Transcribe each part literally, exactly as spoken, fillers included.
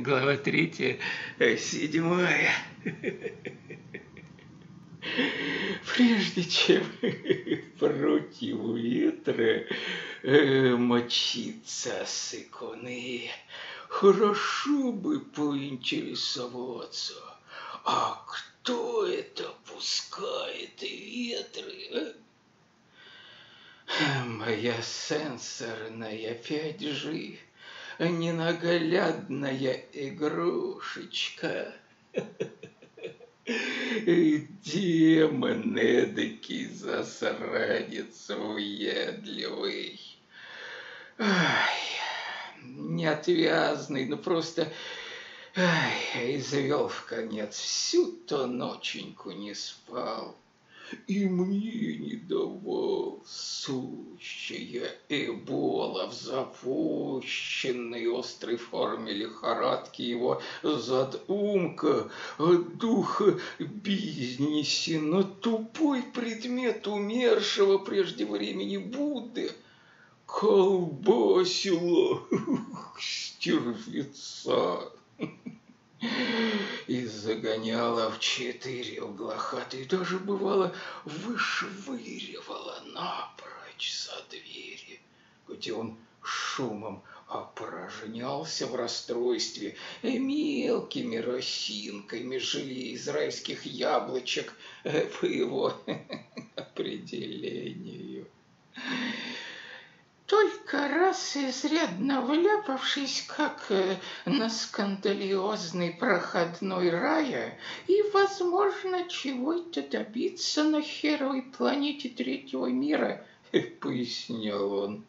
Глава третья, седьмая. Прежде чем против ветра мочиться с иконы, хорошо бы поинтересоваться, а кто это пускает ветры? Моя сенсорная пять джи, ненаглядная игрушечка. Демон эдакий засранец уедливый. Ай, неотвязный, но просто ай, извел в конец. Всю-то ноченьку не спал. И мне не давал, сущая эбола в запущенной острой форме лихорадки его задумка, дух бизнесина, тупой предмет умершего прежде времени Будды, колбасила стервеца. И загоняла в четыре угла хаты, и даже, бывало, вышвыривала напрочь за двери, где он шумом опорожнялся в расстройстве мелкими росинками жили израильских яблочек по его определению. Только раз, изрядно вляпавшись, как на скандалиозный проходной рая, и, возможно, чего-то добиться на херовой планете третьего мира, пояснял он,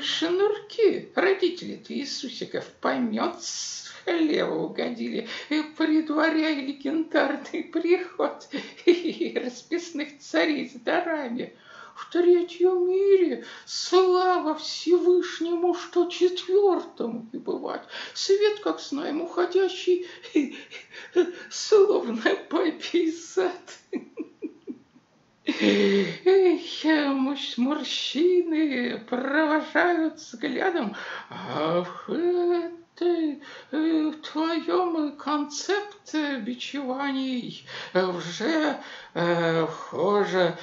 шнурки родители-то Иисусиков помет с хлева угодили, предваряя легендарный приход расписных царей с дарами. В третьем мире слава Всевышнему, что четвертому и бывать. Свет, как знаем, уходящий, словно папий сад. Эх, морщины провожают взглядом, а в этой, в твоем концепте бичеваний уже вхожа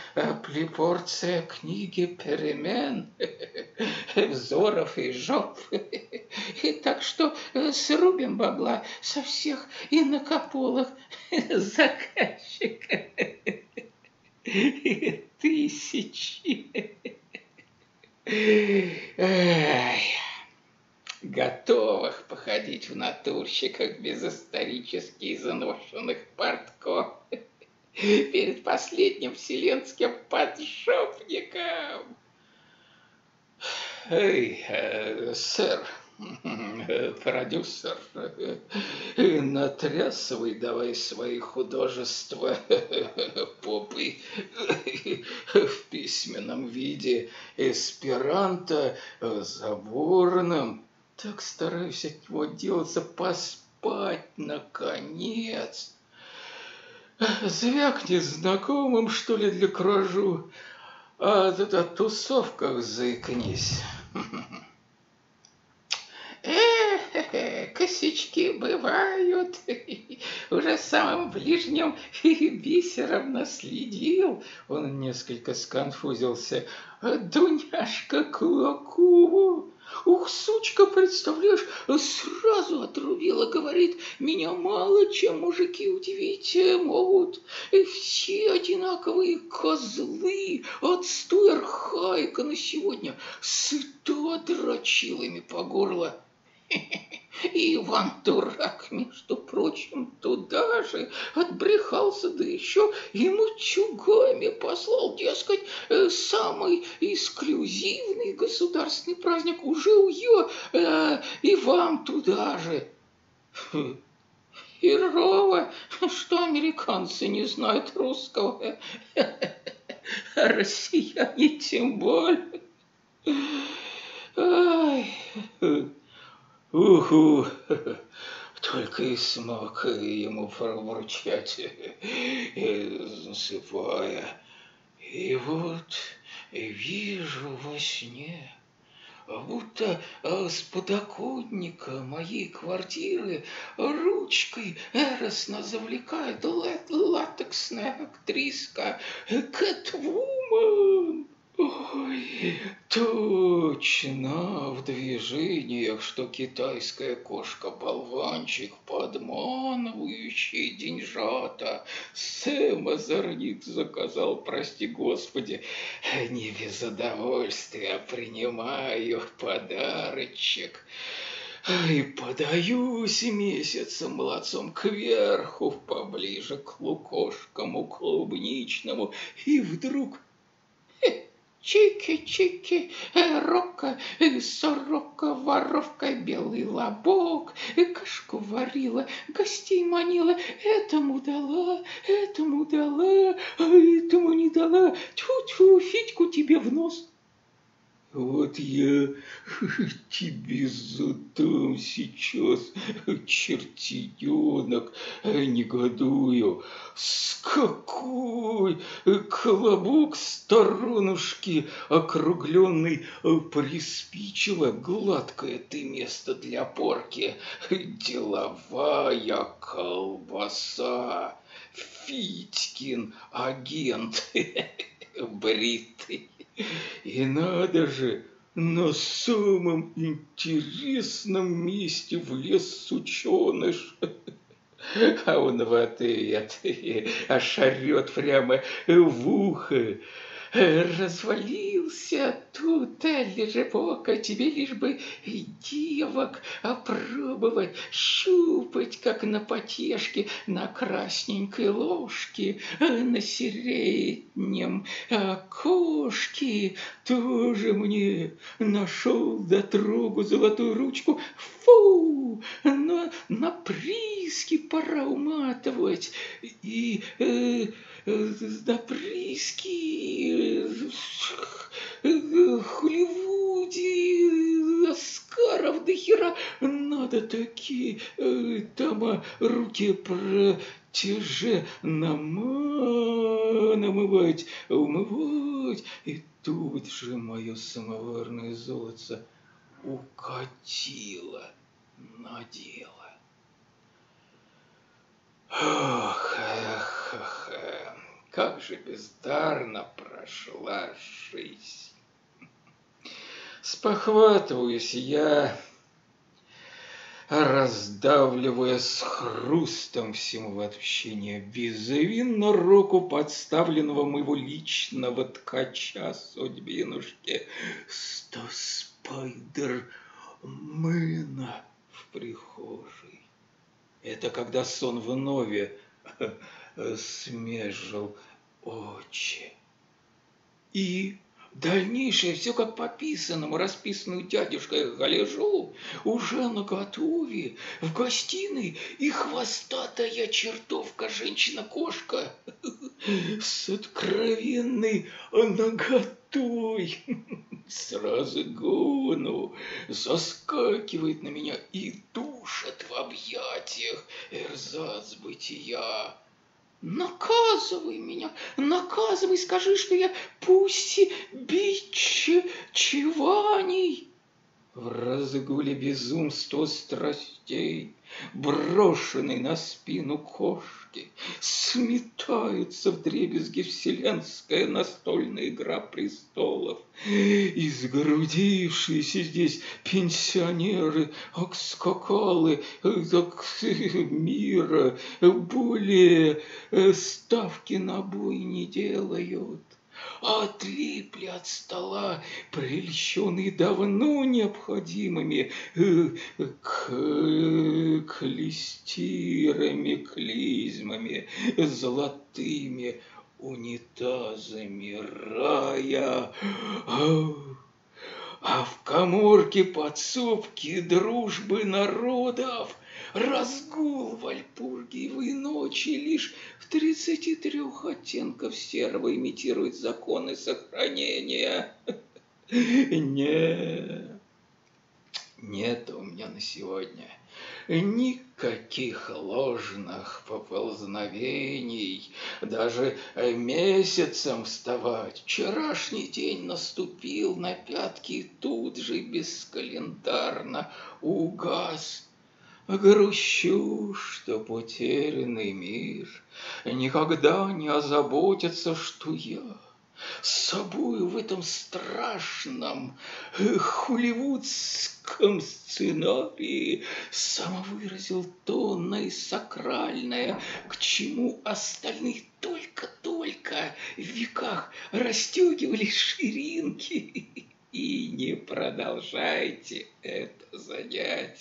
плепорция книги перемен, взоров и жоп. И так что срубим бабла со всех инакополых заказчиков. Тысячи. Ай, готовых походить в натурщиках без исторически заношенных портков перед последним вселенским подшопником. Эй, э, сэр, продюсер, натрясывай давай свои художества попы в письменном виде эсперанто заборным. Так стараюсь от него делаться, поспать наконец. Звякни знакомым, что ли, для кражу, а тут о тусовках заикнись. Косячки бывают, уже самым ближним бисером наследил. Он несколько сконфузился. Дуняшка Кулакова. Ух, сучка, представляешь, сразу отрубила, говорит, меня мало чем мужики удивить могут. И все одинаковые козлы, отстой, архаика на сегодня, сыто дрочил ими по горло. И Иван Дурак, между прочим, туда же отбрехался, да еще ему чугами послал, дескать, самый эксклюзивный государственный праздник уже у ее, э, и вам туда же. Херово, что американцы не знают русского, а россияне тем более. Ай. Уху! Только и смог ему промурчать, засыпая. И вот вижу во сне будто с подоконника моей квартиры ручкой яростно завлекает латексная актриска Кэтвумен. Ой, точно в движениях, что китайская кошка-болванчик, подманывающий деньжата. Сэм Озорник заказал, прости господи, не без удовольствия принимаю подарочек. И подаюсь месяцем молодцом кверху, поближе к лукошкому клубничному, и вдруг... Чики-чики, рока, сорока, воровка, белый лобок, кашку варила, гостей манила, этому дала, этому дала, а этому не дала, тьфу-тьфу, Федьку тебе в нос. Вот я тебе задам сейчас, чертенок, негодую. С какой колобок сторонушки округленный приспичило, гладкое ты место для порки, деловая колбаса, Фитькин агент, бритый. И надо же, на самом интересном месте влез сученыш, а он в ответ ошарет прямо в ухо. Развалился тут лежебок, а тебе лишь бы девок опробовать, щупать, как на потешке, на красненькой ложке, на среднем окошке. Тоже мне нашел дотрогу золотую ручку, фу, но на прииски пора уматывать, и... Э, Да прииски в Холливуде, Оскаров до хера, надо такие там руки протяже намазать, намывать, умывать. И тут же мое самоварное золото укатило на дело. Ох, эх, эх, эх, как же бездарно прошла жизнь. Спохватываюсь я, раздавливая с хрустом всему вообще безвинно руку подставленного моего личного ткача судьбинушки сто спайдермена в прихожей. Это когда сон вновь смежил очи. И дальнейшее все как по писаному, расписанную дядюшкой гляжу, уже наготове, в гостиной, и хвостатая чертовка женщина-кошка с откровенной наготой сразу гону заскакивает на меня и душит в объятиях эрзац бытия. Наказывай меня, наказывай, скажи, что я пусти бичеваний. В разгуле безумства страстей, брошенный на спину кошки, сметается вдребезги вселенская настольная игра престолов. Изгородившиеся здесь пенсионеры, акскакалы, мира, более ставки на бой не делают. Отлипли от стола, прельщенные давно необходимыми клестирами, клизмами, золотыми унитазами рая. А в каморке подсобки дружбы народов разгул вальпургиевой ночи лишь в тридцати трех оттенков серого имитирует законы сохранения. Нет, нет у меня на сегодня никаких ложных поползновений, даже месяцем вставать. Вчерашний день наступил на пятки и тут же бескалендарно угас. Грущу, что потерянный мир никогда не озаботится, что я с собою в этом страшном холливудском сценарии самовыразил то наисакральное, к чему остальных только-только в веках расстегивали ширинки. И не продолжайте это занятие.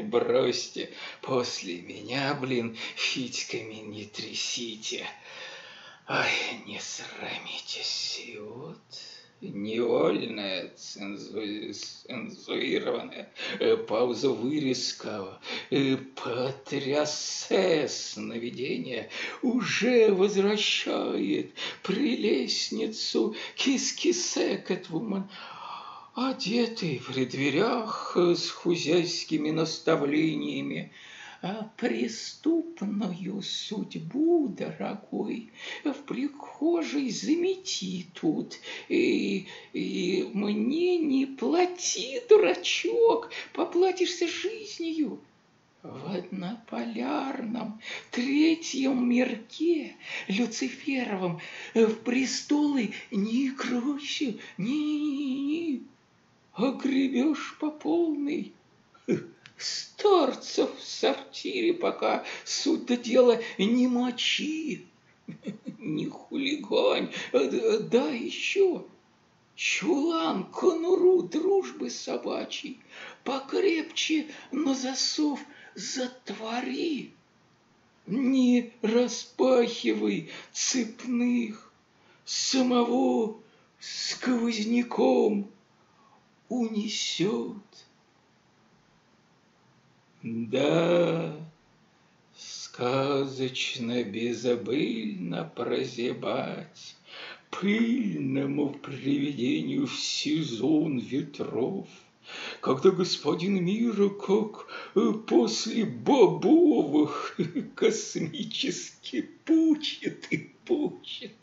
Бросьте после меня, блин, фитьками не трясите. Ай, не срамитесь. И вот невольная, цензу... цензурированная пауза, вырезка, потрясая сновидение, уже возвращает прелестницу кис-кисе кэтвумен, одетый при дверях с хозяйскими наставлениями. Преступную судьбу, дорогой, в прихожей замети тут, и, и мне не плати, дурачок, поплатишься жизнью. В однополярном третьем мирке Люциферовом в престолы не круче, не-не-не, огребешь по полной. Старцев в сортире пока суть до дела не мочи, не хулигань, да еще чулан, конуру дружбы собачьей, покрепче на засов затвори, не распахивай цепных, самого сквозняком унесет. Да, сказочно безобыльно прозябать пыльному привидению в сезон ветров, когда господин мира, как после бобовых, космически пучит и пучит.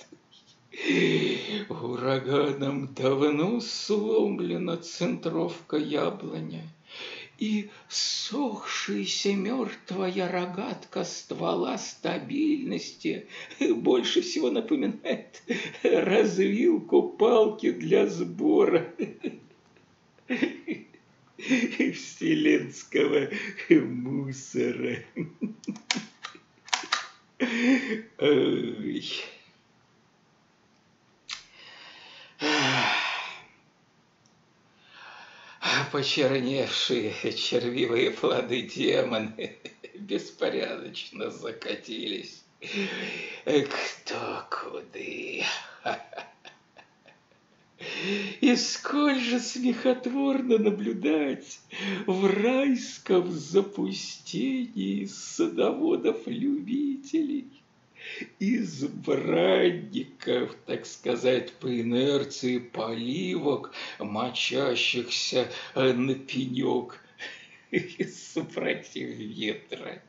Ураганом давно сломлена центровка яблоня, и сохшаяся мертвая рогатка ствола стабильности больше всего напоминает развилку палки для сбора вселенского мусора. Ой. Почерневшие червивые плоды демоны беспорядочно закатились. Кто куды? И сколь же смехотворно наблюдать в райском запустении садоводов-любителей, избранников, так сказать, по инерции поливок, мочащихся на пенек супротив ветра.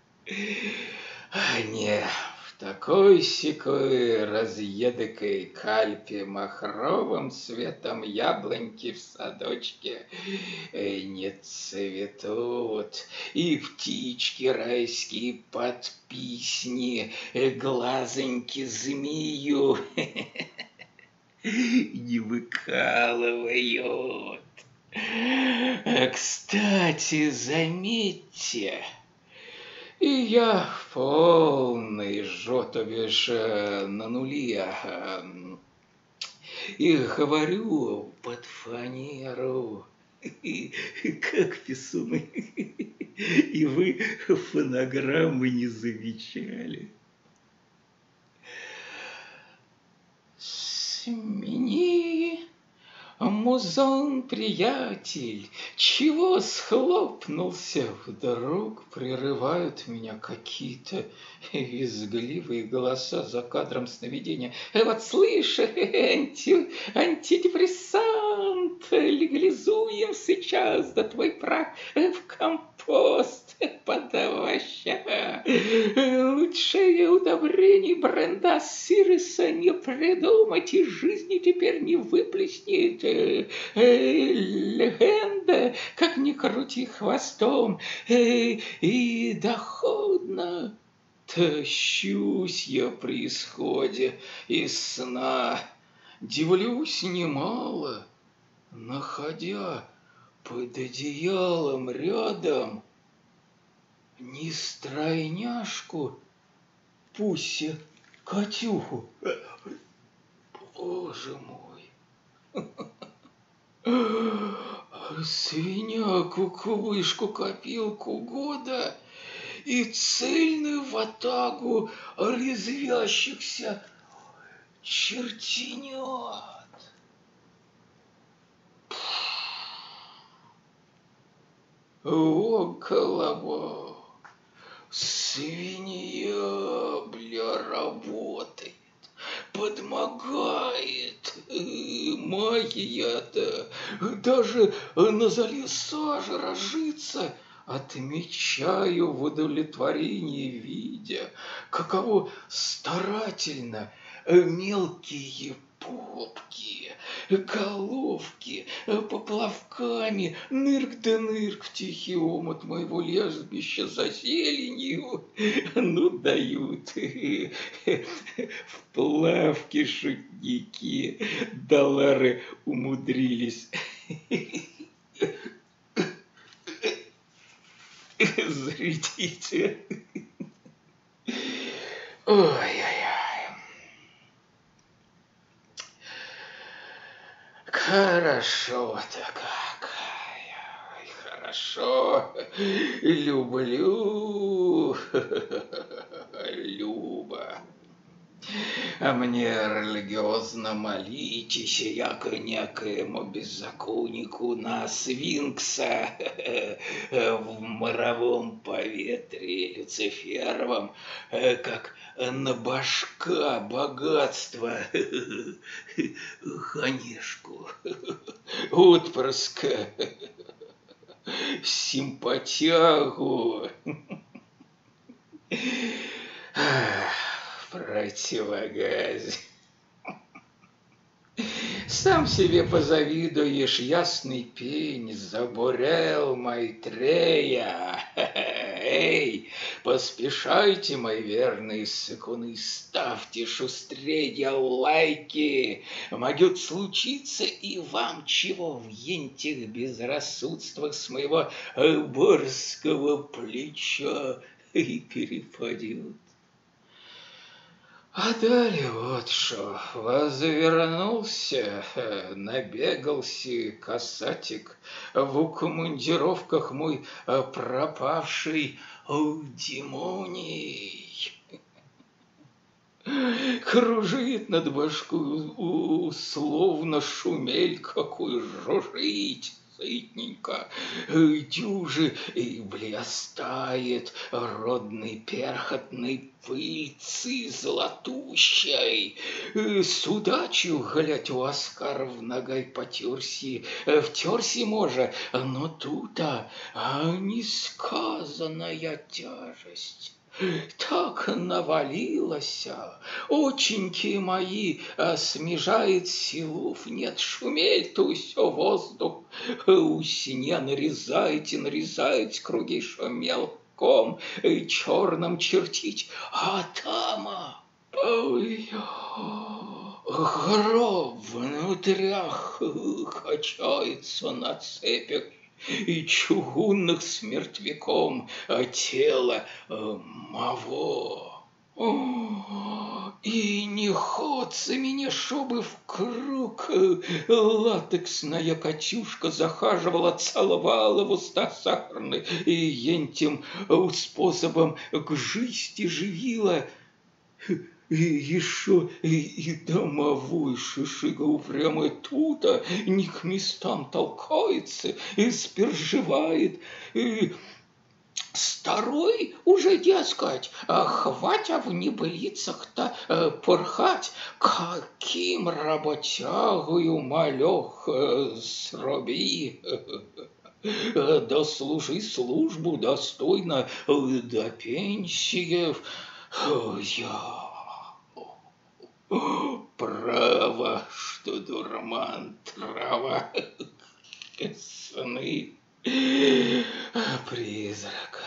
А не в такой-сякой разъедыкой кальпе махровым цветом яблоньки в садочке не цветут, и птички райские под песни, глазоньки змею не выкалывают. Кстати, заметьте, и я в полной жётове на нуле и говорю под фанеру, как писуны, и вы фонограммы не замечали. Смени, музон, приятель, чего схлопнулся? Вдруг прерывают меня какие-то визгливые голоса за кадром сновидения. Вот слышь, анти, антидепрессант. Музыкант, легализуем сейчас, да твой прах в компост подаваща. Лучшее удобрение бренда Сириса не придумать, и жизни теперь не выплеснет. Легенда, как ни крути хвостом, и доходно. Тащусь я при исходе из сна, дивлюсь немало, находя под одеялом рядом не стройняшку, пусть Катюху. Боже мой! Свиняку, кувышку, копилку года и цельную ватагу резвящихся чертенят. О, голова, свинья, бля, работает, подмогает. Магия-то даже на зале сажи разжиться. Отмечаю в удовлетворении, видя, каково старательно мелкие попки, головки поплавками нырк да нырк в тихий омут моего лежбища за зеленью, ну дают в плавки шутники, доллары умудрились. Зарядите. Ой-ой-ой. Хорошо-то как. Ой, хорошо. Люблю. Люба. А мне религиозно молитесь, яко некоему беззаконнику на свинкса в моровом поветре люциферовом, как на башка богатства ханешку отпрыска симпатягу. Противогазе. Сам себе позавидуешь, ясный пень забурел Майтрея. Эй, поспешайте, мои верные сыкуны, ставьте шустрее лайки. Могет случиться и вам чего в ентих безрассудствах с моего барского плеча и перепадет. А далее вот что, возвернулся, набегался касатик, в укомандировках мой пропавший Димоний. Кружит над башкой, словно шумель какой жужжит. Сытненько, дюжи и блестает родный перхотный пыльцы золотущей. С удачью, глядь, у Оскар в ногай потерси, втерси може, но тут-то несказанная тяжесть. Так навалилась, оченьки мои, смежает силов, нет, шумель-то усё воздух, у сине нарезайте, нарезайте круги шумелком, черным чертить, а тама, ой, гроб внутрях качается на цепях, и чугунных с мертвяком тело маво. О, и не ходца меня, шобы в круг. Латексная Катюшка захаживала, целовала в уста сахарный и ентим способом к жизни живила. И еще и, и домовой шишигов прямо тут, а не к местам толкается, и сперживает. И старой уже, дескать, хватя в небылицах-то порхать, каким работягою малех сроби. Да служи службу достойно до пенсии. Я... Право, что дурман, трава, сны, призрак.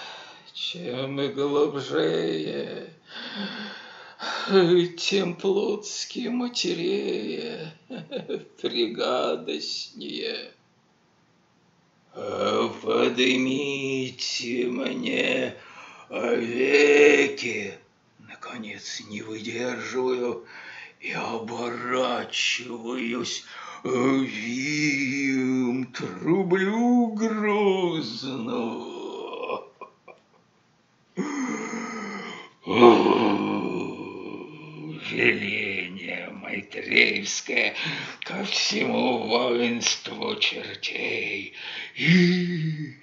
Чем и глубже, тем плотски матерее, пригадостнее. Подымите мне веки, наконец не выдерживаю. И оборачиваюсь, вим, трублю грозно. Веление майтреевское ко всему воинству чертей. И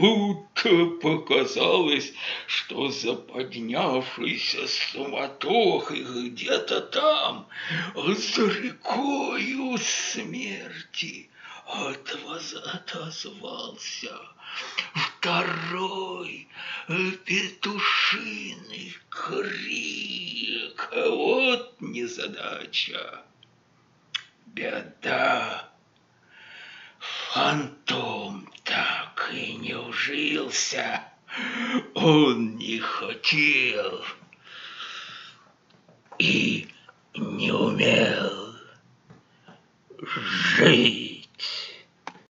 будто показалось, что за поднявшейся суматохой где-то там, за рекою смерти, отозвался второй петушиный крик. Вот незадача, беда, фантом. Так и не ужился, он не хотел и не умел жить.